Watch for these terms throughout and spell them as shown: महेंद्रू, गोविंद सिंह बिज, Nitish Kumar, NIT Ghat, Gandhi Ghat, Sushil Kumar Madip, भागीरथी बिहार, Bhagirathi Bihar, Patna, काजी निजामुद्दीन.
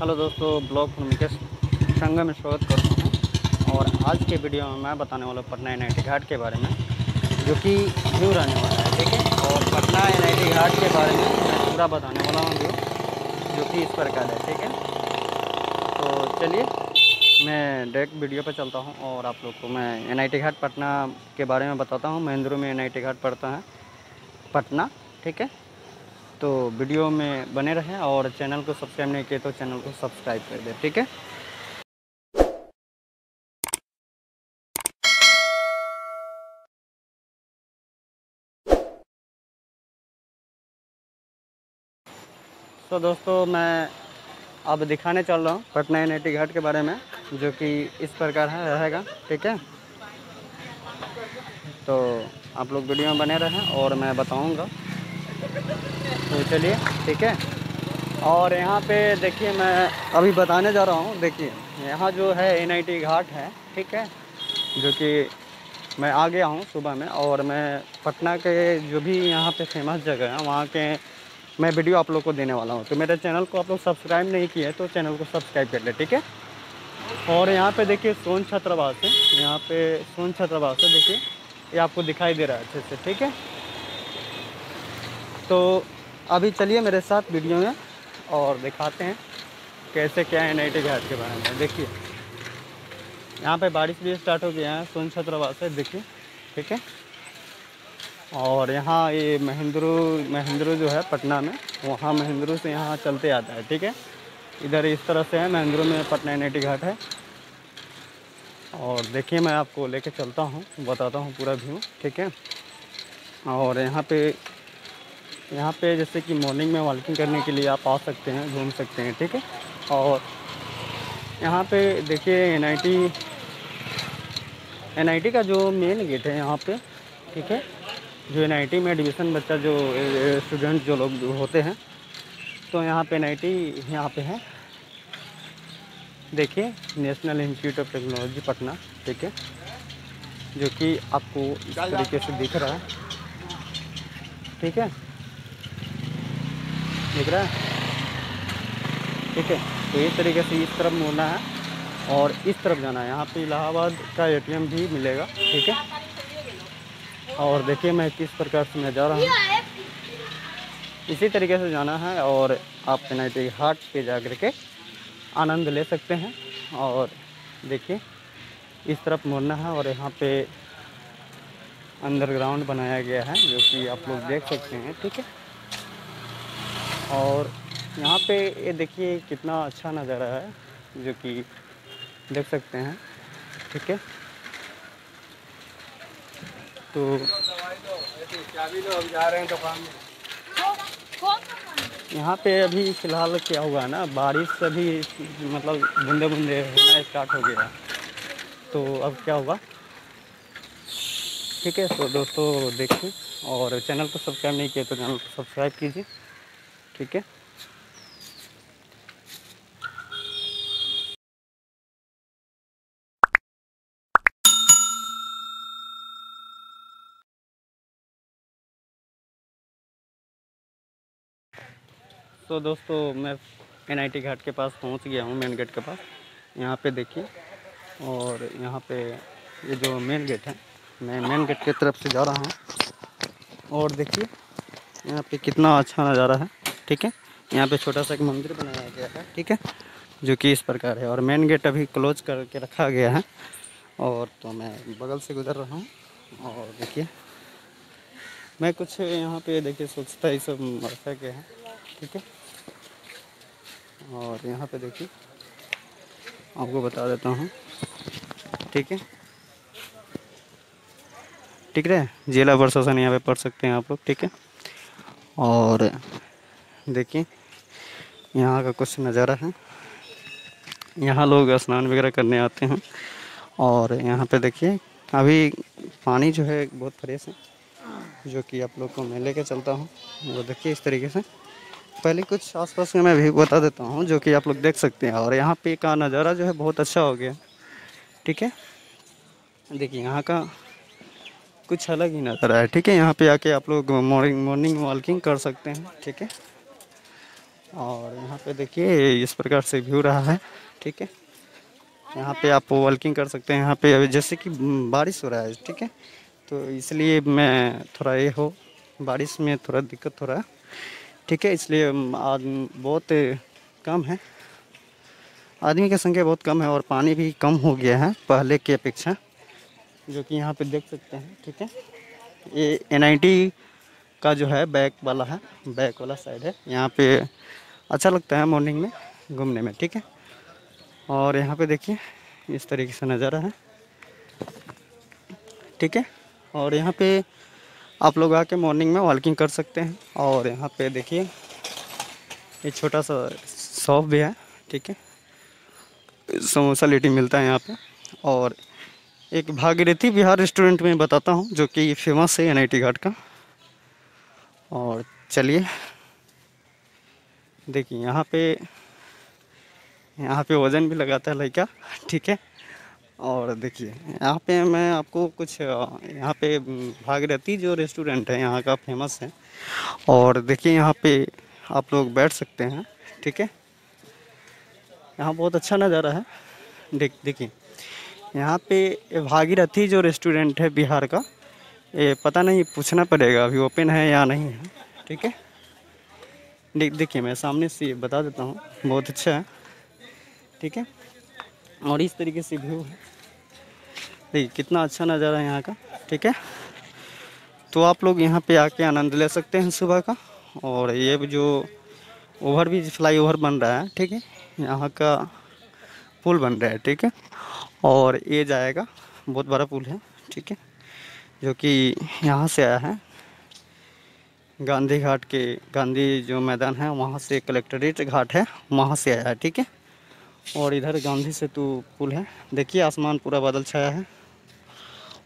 Hello दोस्तों, blog Nitish संग में स्वागत करता हूँ। और आज के वीडियो में मैं बताने वाला हूँ पटना NIT घाट के बारे में, जो कि व्यू रहने वाला है, ठीक है। और पटना NIT घाट के बारे में मैं पूरा बताने वाला हूँ व्यू, जो कि इस प्रकार है, ठीक है। तो चलिए मैं डायरेक्ट वीडियो पर चलता हूँ और आप लोग को मैं NIT घाट पटना के बारे में बताता हूँ। महेंद्रू में NIT घाट पड़ता है पटना, ठीक है। तो वीडियो में बने रहें और चैनल को सब्सक्राइब नहीं किए तो चैनल को सब्सक्राइब कर दें, ठीक है। तो दोस्तों, मैं अब दिखाने चल रहा हूँ पटना NIT घाट के बारे में, जो कि इस प्रकार है रहेगा, ठीक है। तो आप लोग वीडियो में बने रहें और मैं बताऊँगा। तो चलिए, ठीक है। और यहाँ पे देखिए, मैं अभी बताने जा रहा हूँ। देखिए, यहाँ जो है NIT घाट है, ठीक है, जो कि मैं आ गया हूँ सुबह में। और मैं पटना के जो भी यहाँ पे फेमस जगह है वहाँ के मैं वीडियो आप लोग को देने वाला हूँ। तो मेरे चैनल को आप लोग सब्सक्राइब नहीं किए तो चैनल को सब्सक्राइब कर ले, ठीक है। और यहाँ पर देखिए सोन छात्रावास है, यहाँ पर सोन छात्रावास है, देखिए ये आपको दिखाई दे रहा है अच्छे से, ठीक है। तो अभी चलिए मेरे साथ वीडियो में और दिखाते हैं कैसे क्या है NIT घाट के बारे में। देखिए यहाँ पे बारिश भी स्टार्ट हो गया है, सोन छात्रावास है, देखिए, ठीक है। और यहाँ ये महेंद्रू जो है पटना में, वहाँ महेंद्रू से यहाँ चलते आता है, ठीक है। इधर इस तरह से है, महेंद्रू में पटना NIT घाट है। और देखिए मैं आपको लेके चलता हूँ, बताता हूँ पूरा व्यू, ठीक है। और यहाँ पे जैसे कि मॉर्निंग में वॉकिंग करने के लिए आप आ सकते हैं, घूम सकते हैं, ठीक है। और यहाँ पे देखिए NIT का जो मेन गेट है यहाँ पे, ठीक है। जो NIT में एडमिशन बच्चा जो स्टूडेंट जो लोग होते हैं, तो यहाँ पे NIT यहाँ पे है, देखिए national institute of technology Patna, ठीक है, जो कि आपको इस तरीके से दिख रहा है, ठीक है, दिख रहा है, ठीक है। तो इस तरीके से इस तरफ मुड़ना है और इस तरफ जाना है। यहाँ पे इलाहाबाद का ATM भी मिलेगा, ठीक है। और देखिए मैं किस प्रकार से मैं जा रहा हूँ, इसी तरीके से जाना है। और आप NIT घाट पे जा कर के आनंद ले सकते हैं। और देखिए इस तरफ मुड़ना है और यहाँ पे अंडरग्राउंड बनाया गया है, जो कि आप लोग देख सकते हैं, ठीक है। और यहाँ पे ये देखिए कितना अच्छा नज़ारा है, जो कि देख सकते हैं, ठीक है। तो यहाँ पे अभी फ़िलहाल क्या हुआ ना, बारिश से भी मतलब बूंदे बूंदे होना स्टार्ट हो गया, तो अब क्या हुआ, ठीक है। तो दोस्तों देखिए, और चैनल को सब्सक्राइब नहीं किया तो चैनल को सब्सक्राइब कीजिए, ठीक है। तो दोस्तों मैं NIT घाट के पास पहुंच गया हूं, मेन गेट के पास। यहां पे देखिए, और यहां पे ये जो मेन गेट है, मैं मेन गेट की तरफ से जा रहा हूं। और देखिए यहां पे कितना अच्छा नज़ारा है, ठीक है। यहाँ पे छोटा सा एक मंदिर बनाया गया है, ठीक है, जो कि इस प्रकार है। और मेन गेट अभी क्लोज करके रखा गया है। और तो मैं बगल से गुज़र रहा हूँ। और देखिए मैं कुछ यहाँ पे देखिए स्वच्छता ये सब रखा गया है, ठीक है। और यहाँ पे देखिए आपको बता देता हूँ, ठीक है, ठीक है। जिला प्रशासन यहाँ पे पढ़ सकते हैं आप लोग, ठीक है। और देखिए यहाँ का कुछ नज़ारा है, यहाँ लोग स्नान वगैरह करने आते हैं। और यहाँ पे देखिए अभी पानी जो है बहुत फ्रेश है, जो कि आप लोग को मैं लेके चलता हूँ। वो देखिए इस तरीके से, पहले कुछ आसपास में मैं भी बता देता हूँ, जो कि आप लोग देख सकते हैं। और यहाँ पे का नज़ारा जो है बहुत अच्छा हो गया, ठीक है। देखिए यहाँ का कुछ अलग ही नज़ारा है, ठीक है। यहाँ पे आके आप लोग मॉर्निंग वॉकिंग कर सकते हैं, ठीक है। और यहाँ पे देखिए इस प्रकार से व्यू रहा है। ठीक है, यहाँ पे आप वॉकिंग कर सकते हैं। यहाँ पे अभी जैसे कि बारिश हो रहा है, ठीक है, तो इसलिए मैं थोड़ा ये हो बारिश में थोड़ा दिक्कत हो रहा है, ठीक है, इसलिए आदमी बहुत कम है, आदमी की संख्या बहुत कम है और पानी भी कम हो गया है पहले की अपेक्षा, जो कि यहाँ पे देख सकते हैं। ठीक है, ये NIT का जो है बैक वाला साइड है, यहाँ पे अच्छा लगता है मॉर्निंग में घूमने में। ठीक है, और यहाँ पे देखिए इस तरीके से नज़ारा है। ठीक है, और यहाँ पे आप लोग आके मॉर्निंग में वॉकिंग कर सकते हैं। और यहाँ पे देखिए ये छोटा सा शॉप भी है, ठीक है, समोसा लिट्टी मिलता है यहाँ पे। और एक भागीरथी बिहार रेस्टोरेंट में बताता हूँ जो कि फेमस है NIT घाट का। और चलिए देखिए यहाँ पे वज़न भी लगाता है लड़का, ठीक है। और देखिए यहाँ पे मैं आपको कुछ, यहाँ पे भागीरथी जो रेस्टोरेंट है यहाँ का फेमस है। और देखिए यहाँ पे आप लोग बैठ सकते हैं, ठीक है, यहाँ बहुत अच्छा नज़ारा है। देखिए यहाँ पे भागीरथी जो रेस्टोरेंट है बिहार का, ये पता नहीं पूछना पड़ेगा अभी ओपन है या नहीं है, ठीक है। देखिए मैं सामने से बता देता हूँ, बहुत अच्छा है, ठीक है। और इस तरीके से व्यू है, देखिए कितना अच्छा नज़ारा है यहाँ का, ठीक है। तो आप लोग यहाँ पे आके आनंद ले सकते हैं सुबह का। और ये जो ओवरब्रिज फ्लाईओवर बन रहा है, ठीक है, यहाँ का पुल बन रहा है, ठीक है, और ये जाएगा, बहुत बड़ा पुल है, ठीक है, जो कि यहाँ से आया है गांधी घाट के, गांधी जो मैदान है वहाँ से, कलेक्ट्रेट घाट है वहाँ से आया है, ठीक है। और इधर गांधी सेतु पुल है। देखिए आसमान पूरा बादल छाया है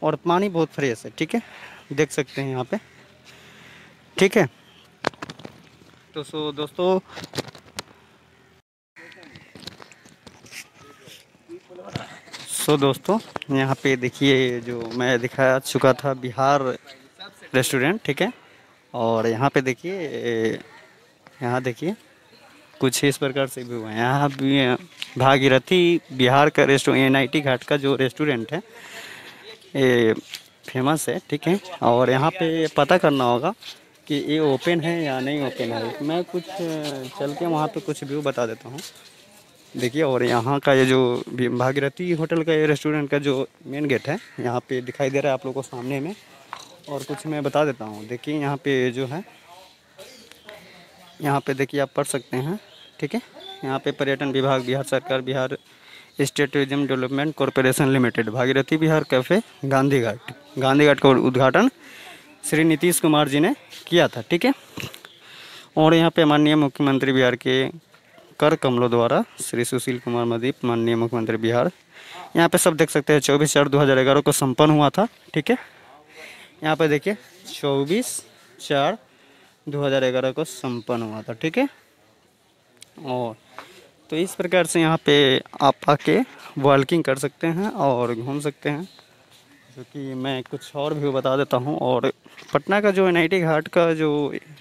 और पानी बहुत फ्रेश है, ठीक है, देख सकते हैं यहाँ पे, ठीक है। तो सो दोस्तों यहाँ पे देखिए जो मैं दिखा चुका था बिहार रेस्टोरेंट, ठीक है। और यहाँ पे देखिए, यहाँ देखिए कुछ इस प्रकार से व्यू है। यहाँ भी भागीरथी बिहार का रेस्टोरेंट, NIT घाट का जो रेस्टोरेंट है ये फेमस है, ठीक है। और यहाँ पे पता करना होगा कि ये ओपन है या नहीं ओपन है। मैं कुछ चल के वहाँ पे कुछ व्यू बता देता हूँ, देखिए। और यहाँ का ये जो भागीरथी होटल का ये रेस्टोरेंट का जो मेन गेट है यहाँ पे दिखाई दे रहा है आप लोगों को सामने में। और कुछ मैं बता देता हूँ, देखिए यहाँ पे जो है, यहाँ पे देखिए आप पढ़ सकते हैं, ठीक है। यहाँ पे पर्यटन विभाग, बिहार सरकार, Bihar state tourism development corporation limited, भागीरथी बिहार cafe, Gandhi Ghat. Gandhi Ghat का उद्घाटन श्री नीतीश कुमार जी ने किया था, ठीक है। और यहाँ पर माननीय मुख्यमंत्री बिहार के कर कमलों द्वारा श्री सुशील कुमार मदीप, माननीय मुख्यमंत्री बिहार, यहाँ पे सब देख सकते हैं। 24/4/2011 को संपन्न हुआ था, ठीक है। यहाँ पे देखिए 24/4/2011 को संपन्न हुआ था, ठीक है। और तो इस प्रकार से यहाँ पे आप आके वॉकिंग कर सकते हैं और घूम सकते हैं, जो कि मैं कुछ और भी बता देता हूँ। और पटना का जो NIT घाट का जो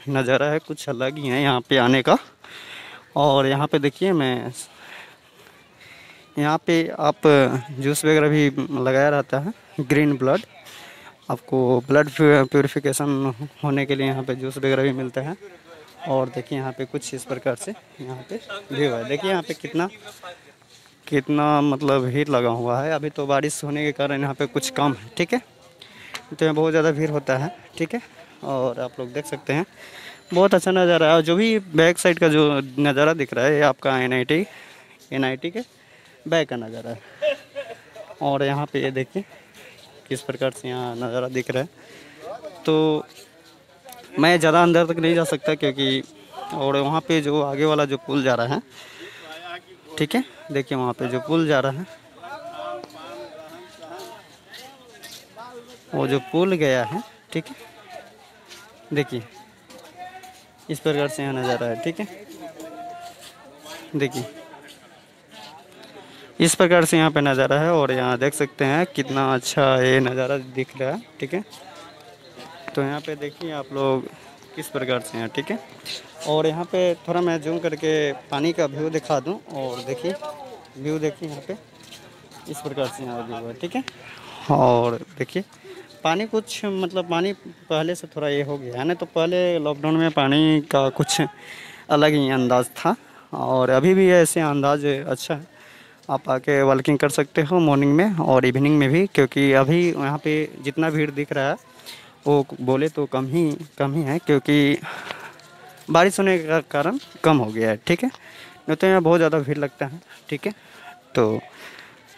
नज़ारा है कुछ अलग ही है यहाँ पर आने का। और यहाँ पे देखिए मैं, यहाँ पे आप जूस वगैरह भी लगाया रहता है, ग्रीन ब्लड, आपको ब्लड प्योरीफिकेशन होने के लिए यहाँ पे जूस वगैरह भी मिलता है। और देखिए यहाँ पे कुछ इस प्रकार से यहाँ पे भीड़ है। देखिए यहाँ पे कितना मतलब भीड़ लगा हुआ है। अभी तो बारिश होने के कारण यहाँ पे कुछ कम है, ठीक है, तो बहुत ज़्यादा भीड़ होता है, ठीक है। और आप लोग देख सकते हैं बहुत अच्छा नज़ारा है। और जो भी बैक साइड का जो नज़ारा दिख रहा है ये आपका NIT के बैक का नज़ारा है। और यहाँ पे ये देखिए किस प्रकार से यहाँ नज़ारा दिख रहा है। तो मैं ज़्यादा अंदर तक नहीं जा सकता क्योंकि, और वहाँ पे जो आगे वाला जो पुल जा रहा है, ठीक है, देखिए वहाँ पे जो पुल जा रहा है, वो जो पुल गया है, ठीक है, देखिए इस प्रकार से यहाँ नज़ारा है, ठीक है। देखिए इस प्रकार से यहाँ पे नज़ारा है। और यहाँ देख सकते हैं कितना अच्छा ये नज़ारा दिख रहा है, ठीक है। तो यहाँ पे देखिए आप लोग किस प्रकार से हैं, ठीक है। और यहाँ पे थोड़ा मैं जूम करके पानी का व्यू दिखा दूँ, और देखिए व्यू देखिए यहाँ पे इस प्रकार से यहाँ व्यू है, ठीक है। और देखिए पानी कुछ मतलब पानी पहले से थोड़ा ये हो गया है ना, तो पहले लॉकडाउन में पानी का कुछ अलग ही अंदाज़ था, और अभी भी ऐसे अंदाज अच्छा है। आप आके वॉकिंग कर सकते हो मॉर्निंग में और इवनिंग में भी, क्योंकि अभी यहाँ पे जितना भीड़ दिख रहा है वो बोले तो कम ही है, क्योंकि बारिश होने का कारण कम हो गया है, ठीक है। नहीं तो यहाँ बहुत ज़्यादा भीड़ लगता है, ठीक है। तो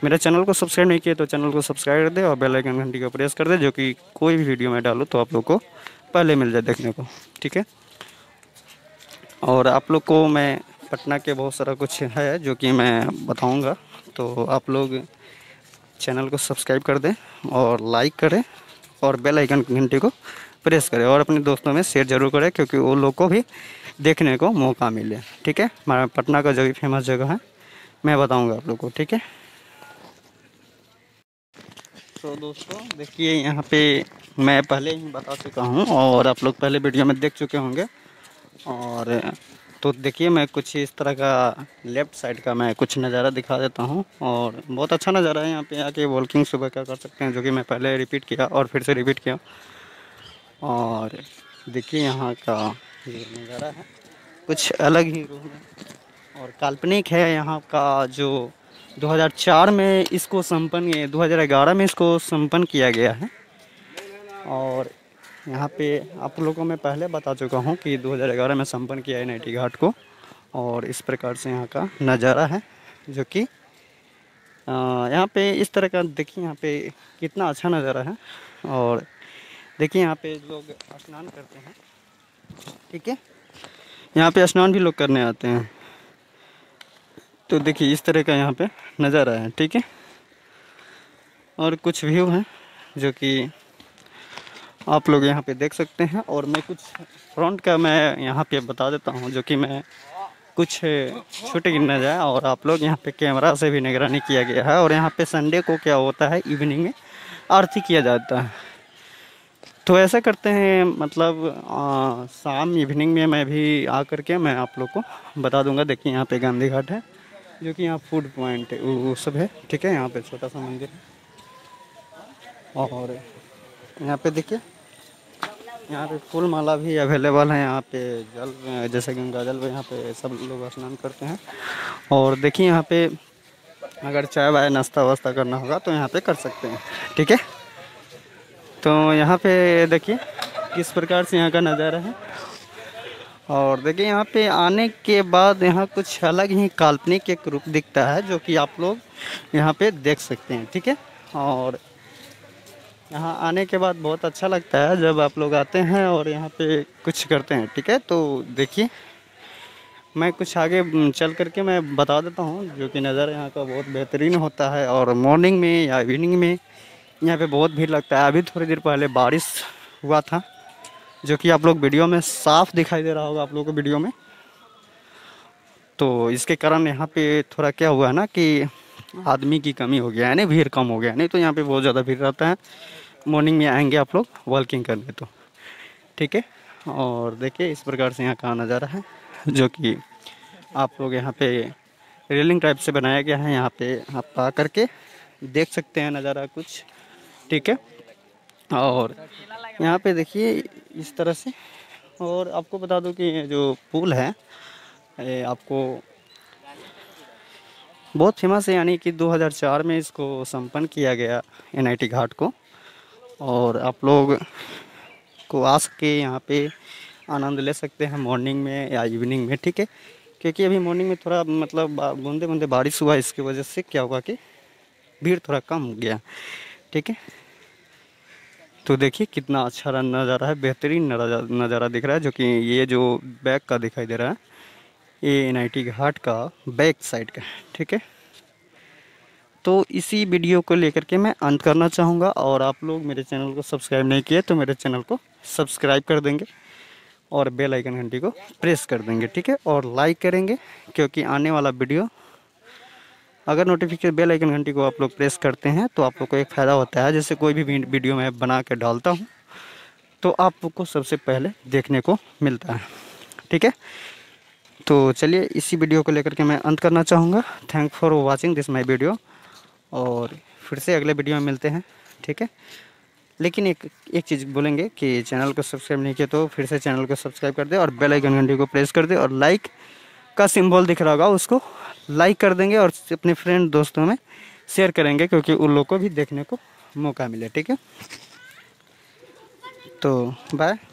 मेरे चैनल को सब्सक्राइब नहीं किया तो चैनल को सब्सक्राइब कर दे और बेल आइकन घंटी को प्रेस कर दे, जो कि कोई भी वीडियो मैं डालूँ तो आप लोग को पहले मिल जाए देखने को, ठीक है। और आप लोग को मैं पटना के बहुत सारा कुछ है जो कि मैं बताऊंगा, तो आप लोग चैनल को सब्सक्राइब कर दें और लाइक करें और बेल आइकन घंटी को प्रेस करें और अपने दोस्तों में शेयर ज़रूर करें, क्योंकि वो लोग को भी देखने को मौका मिले, ठीक है। हमारा पटना का जो भी फेमस जगह है मैं बताऊँगा आप लोग को, ठीक है। तो दोस्तों देखिए यहाँ पे मैं पहले ही बता चुका हूँ और आप लोग पहले वीडियो में देख चुके होंगे। और तो देखिए मैं कुछ इस तरह का लेफ़्ट साइड का मैं कुछ नज़ारा दिखा देता हूँ, और बहुत अच्छा नज़ारा है। यहाँ पे आके वॉकिंग सुबह का कर सकते हैं, जो कि मैं पहले रिपीट किया और फिर से रिपीट किया। और देखिए यहाँ का ये नज़ारा है कुछ अलग ही रूप है और काल्पनिक है। यहाँ का जो 2004 में इसको संपन्न 2011 में इसको संपन्न किया गया है, और यहाँ पे आप लोगों को मैं पहले बता चुका हूँ कि 2011 में संपन्न किया है NIT घाट को। और इस प्रकार से यहाँ का नज़ारा है, जो कि यहाँ पे इस तरह का देखिए यहाँ पे कितना अच्छा नज़ारा है। और देखिए यहाँ पे लोग स्नान करते हैं, ठीक है। यहाँ पे स्नान भी लोग करने आते हैं, तो देखिए इस तरह का यहाँ पे नज़ारा है, ठीक है। और कुछ व्यू है जो कि आप लोग यहाँ पे देख सकते हैं, और मैं कुछ फ्रंट का मैं यहाँ पे बता देता हूँ, जो कि मैं कुछ छूट गिरना जाए। और आप लोग यहाँ पे कैमरा से भी निगरानी किया गया है, और यहाँ पे संडे को क्या होता है इवनिंग में आरती किया जाता है। तो ऐसा करते हैं मतलब शाम इवनिंग में मैं भी आ करके मैं आप लोग को बता दूँगा। देखिए यहाँ पे गांधी घाट है, जो कि यहाँ फूड पॉइंट वो सब है, ठीक है। यहाँ पे छोटा सा मंदिर है, और यहाँ पे देखिए यहाँ पे फूल माला भी अवेलेबल है। यहाँ पे जल जैसे गंगा जल यहाँ पे सब लोग स्नान करते हैं। और देखिए यहाँ पे अगर चाय वाय नाश्ता वास्ता करना होगा तो यहाँ पे कर सकते हैं, ठीक है। तो यहाँ पे देखिए किस प्रकार से यहाँ का नज़ारा है। और देखिए यहाँ पे आने के बाद यहाँ कुछ अलग ही काल्पनिक एक रूप दिखता है, जो कि आप लोग यहाँ पे देख सकते हैं, ठीक है। और यहाँ आने के बाद बहुत अच्छा लगता है जब आप लोग आते हैं और यहाँ पे कुछ करते हैं, ठीक है। तो देखिए मैं कुछ आगे चल करके मैं बता देता हूँ, जो कि नज़ारा यहाँ का बहुत बेहतरीन होता है। और मॉर्निंग में या इवनिंग में यहाँ पे बहुत भीड़ लगता है। अभी थोड़ी देर पहले बारिश हुआ था, जो कि आप लोग वीडियो में साफ़ दिखाई दे रहा होगा आप लोगों को वीडियो में। तो इसके कारण यहाँ पे थोड़ा क्या हुआ है ना कि आदमी की कमी हो गया है, नहीं भीड़ कम हो गया, नहीं तो यहाँ पे बहुत ज़्यादा भीड़ रहता है। मॉर्निंग में आएंगे आप लोग वॉकिंग करने तो, ठीक है। और देखिए इस प्रकार से यहाँ का नज़ारा है, जो कि आप लोग यहाँ पे रेलिंग टाइप से बनाया गया है। यहाँ पे आप आ करके देख सकते हैं नज़ारा कुछ, ठीक है। और यहाँ पे देखिए इस तरह से। और आपको बता दूं कि जो पुल है आपको बहुत फेमस है, यानी कि 2004 में इसको संपन्न किया गया NIT घाट को। और आप लोग को आ सके यहाँ पे आनंद ले सकते हैं मॉर्निंग में या इवनिंग में, ठीक है। क्योंकि अभी मॉर्निंग में थोड़ा मतलब बूंदे बूंदे बारिश हुआ, इसकी वजह से क्या हुआ कि भीड़ थोड़ा कम हो गया, ठीक है। तो देखिए कितना अच्छा नज़ारा है, बेहतरीन नज़ारा दिख रहा है, जो कि ये जो बैक का दिखाई दे रहा है ये NIT घाट का बैक साइड का, ठीक है। तो इसी वीडियो को लेकर के मैं अंत करना चाहूँगा, और आप लोग मेरे चैनल को सब्सक्राइब नहीं किए तो मेरे चैनल को सब्सक्राइब कर देंगे और बेल आइकन घंटी को प्रेस कर देंगे, ठीक है। और लाइक करेंगे, क्योंकि आने वाला वीडियो अगर नोटिफिकेशन बेल आइकन घंटी को आप लोग प्रेस करते हैं तो आप लोग को एक फ़ायदा होता है। जैसे कोई भी वीडियो मैं बना के डालता हूँ तो आप लोग को सबसे पहले देखने को मिलता है। ठीक है। तो चलिए इसी वीडियो को लेकर के मैं अंत करना चाहूँगा। Thank for watching this my video, और फिर से अगले वीडियो में मिलते हैं, ठीक है। लेकिन एक चीज़ बोलेंगे कि चैनल को सब्सक्राइब नहीं किया तो फिर से चैनल को सब्सक्राइब कर दे और बेल आइकन घंटी को प्रेस कर दे, और लाइक का सिंबल दिख रहा होगा उसको लाइक कर देंगे और अपने फ्रेंड दोस्तों में शेयर करेंगे, क्योंकि उन लोगों को भी देखने को मौका मिले, ठीक है। तो बाय।